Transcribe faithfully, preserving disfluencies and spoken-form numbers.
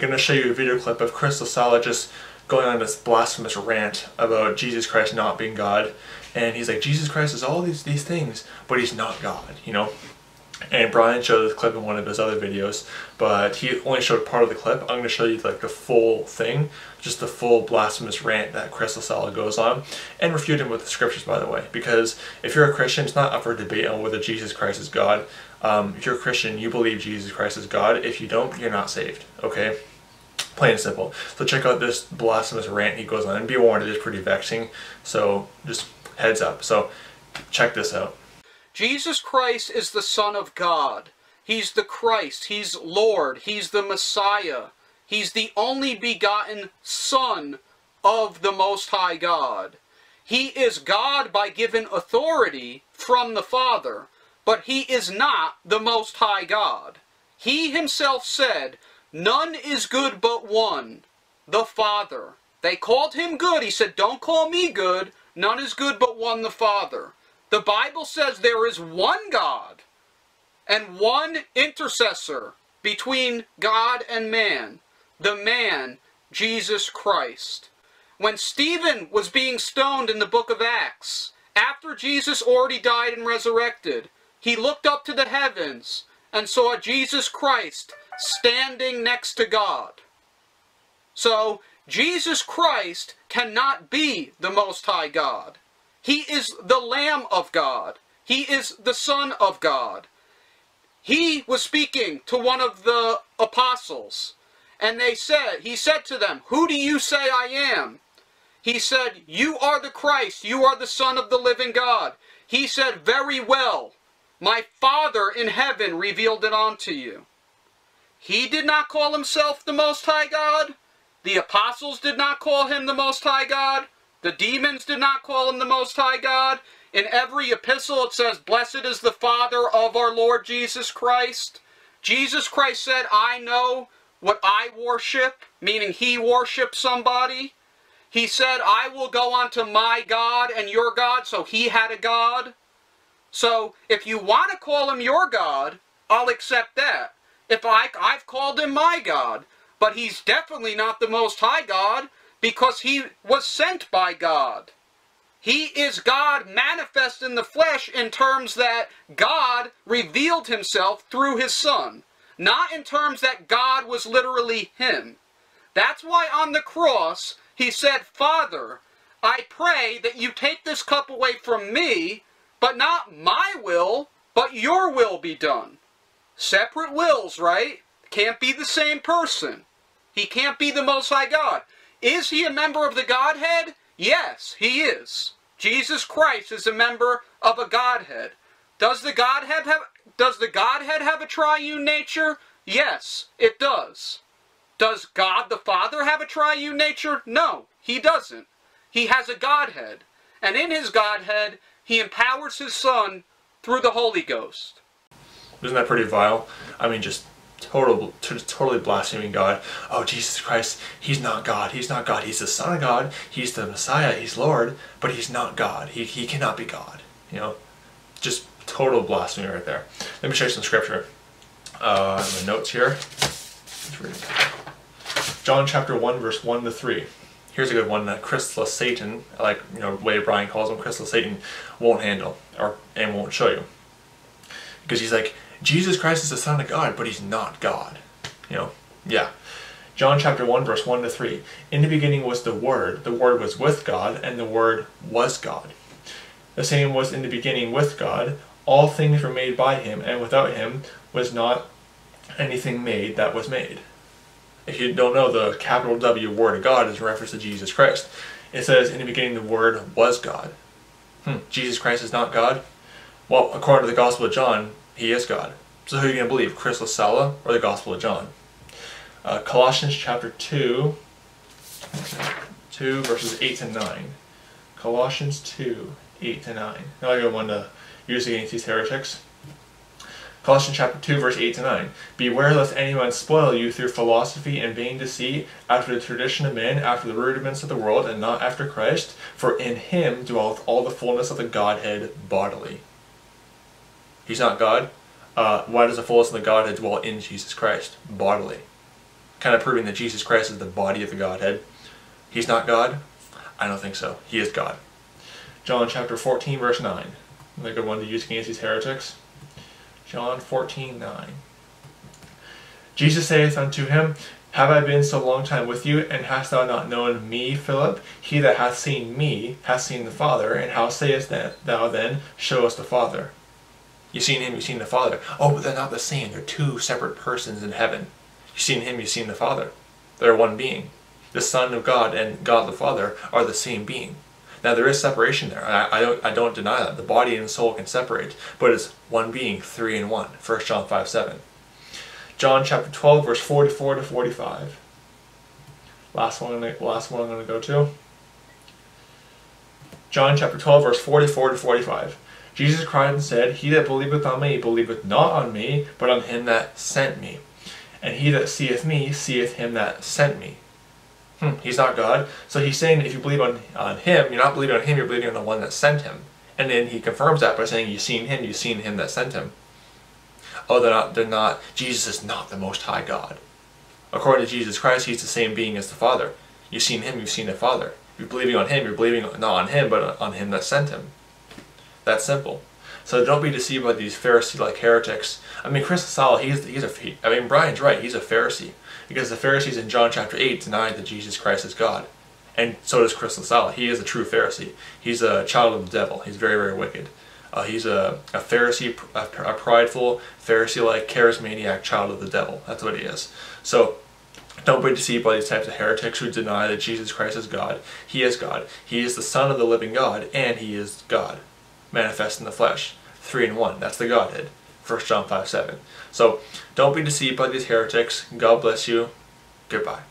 going to show you a video clip of Chris LaSalle just going on this blasphemous rant about Jesus Christ not being God. And he's like, Jesus Christ is all these, these things, but he's not God, you know? And Brian showed this clip in one of his other videos, but he only showed part of the clip. I'm going to show you like the full thing, just the full blasphemous rant that Chris LaSalle goes on, and refute him with the scriptures, by the way. Because if you're a Christian, it's not up for debate on whether Jesus Christ is God. Um, if you're a Christian, you believe Jesus Christ is God. If you don't, you're not saved, okay? Plain and simple. So check out this blasphemous rant he goes on, and be warned, it is pretty vexing. So just heads up. So check this out. Jesus Christ is the Son of God. He's the Christ. He's Lord. He's the Messiah. He's the only begotten Son of the Most High God. He is God by given authority from the Father, but He is not the Most High God. He Himself said, "None is good but one, the Father." They called Him good. He said, "Don't call me good. None is good but one, the Father." The Bible says there is one God and one intercessor between God and man, the man, Jesus Christ. When Stephen was being stoned in the book of Acts, after Jesus already died and resurrected, he looked up to the heavens and saw Jesus Christ standing next to God. So, Jesus Christ cannot be the Most High God. He is the Lamb of God. He is the Son of God. He was speaking to one of the apostles, and they said, he said to them, "Who do you say I am?" He said, "You are the Christ. You are the Son of the living God." He said, "Very well. My Father in heaven revealed it unto you." He did not call himself the Most High God. The apostles did not call him the Most High God. The demons did not call him the Most High God. In every epistle it says, "Blessed is the Father of our Lord Jesus Christ." Jesus Christ said, "I know what I worship," meaning he worshipped somebody. He said, "I will go unto my God and your God," so he had a God. So if you want to call him your God, I'll accept that. If I, I've called him my God, but he's definitely not the Most High God, because he was sent by God. He is God manifest in the flesh in terms that God revealed himself through his Son, not in terms that God was literally him. That's why on the cross he said, "Father, I pray that you take this cup away from me, but not my will, but your will be done." Separate wills, right? Can't be the same person. He can't be the Most High God. Is he a member of the Godhead? Yes, he is. Jesus Christ is a member of a Godhead. Does the Godhead have, does the Godhead have a triune nature? Yes, it does. Does God the Father have a triune nature? No, he doesn't. He has a Godhead. And in his Godhead, he empowers his Son through the Holy Ghost. Isn't that pretty vile? I mean, just... Total, totally blaspheming God. Oh, Jesus Christ, he's not God. He's not God. He's the Son of God. He's the Messiah. He's Lord. But he's not God. He, he cannot be God. You know, just total blasphemy right there. Let me show you some scripture. Uh, my notes here. Let's read it. John chapter one, verse one to three. Here's a good one that Chris LaSalle, like you know, the way Brian calls him, Chris LaSalle, won't handle or and won't show you, because he's like, Jesus Christ is the Son of God, but he's not God. You know, yeah. John chapter one, verse one to three. In the beginning was the Word. The Word was with God, and the Word was God. The same was in the beginning with God. All things were made by him, and without him was not anything made that was made. If you don't know, the capital W Word of God is a reference to Jesus Christ. It says, in the beginning the Word was God. Hmm, Jesus Christ is not God? Well, according to the Gospel of John, he is God. So who are you going to believe, Chris LaSalle or the Gospel of John? Uh, Colossians chapter two, two verses eight to nine. Colossians two, eight to nine. Now I go one to use against these heretics. Colossians chapter two, verse eight to nine. Beware lest anyone spoil you through philosophy and vain deceit, after the tradition of men, after the rudiments of the world, and not after Christ. For in him dwelleth all the fullness of the Godhead bodily. He's not God. Uh, why does the fullness of the Godhead dwell in Jesus Christ bodily? kind of proving that Jesus Christ is the body of the Godhead. He's not God? I don't think so. He is God. John chapter fourteen, verse nine. Another good one to use against these heretics. John fourteen, nine. Jesus saith unto him, Have I been so long time with you, and hast thou not known me, Philip? He that hath seen me hath seen the Father, and how sayest thou then, Show us the Father? You've seen him, you've seen the Father. Oh, but they're not the same. They're two separate persons in heaven. You've seen him, you've seen the Father. They're one being. The Son of God and God the Father are the same being. Now, there is separation there. I, I, don't, I don't deny that. The body and soul can separate, but it's one being, three in one. First John five, seven. John chapter twelve, verse forty-four to forty-five. Last one, last one I'm going to go to. John chapter twelve, verse forty-four to forty-five. Jesus cried and said, He that believeth on me believeth not on me, but on him that sent me. And he that seeth me seeth him that sent me. Hmm, he's not God. So he's saying if you believe on, on him, you're not believing on him, you're believing on the one that sent him. And then he confirms that by saying you've seen him, you've seen him that sent him. Oh, they're not, they're not, Jesus is not the Most High God. According to Jesus Christ, he's the same being as the Father. You've seen him, you've seen the Father. You're believing on him, you're believing not on him, but on him that sent him. That's simple. So don't be deceived by these Pharisee-like heretics. I mean, Chris LaSalle, he's, he's a, he, I mean, Brian's right, he's a Pharisee. Because the Pharisees in John chapter eight denied that Jesus Christ is God. And so does Chris LaSalle. He is a true Pharisee. He's a child of the devil. He's very, very wicked. Uh, he's a, a Pharisee, a, a prideful, Pharisee-like, charismaniac child of the devil. That's what he is. So don't be deceived by these types of heretics who deny that Jesus Christ is God. He is God. He is the Son of the living God, and he is God. Manifest in the flesh, three in one. That's the Godhead, First John five, seven. So don't be deceived by these heretics. God bless you. Goodbye.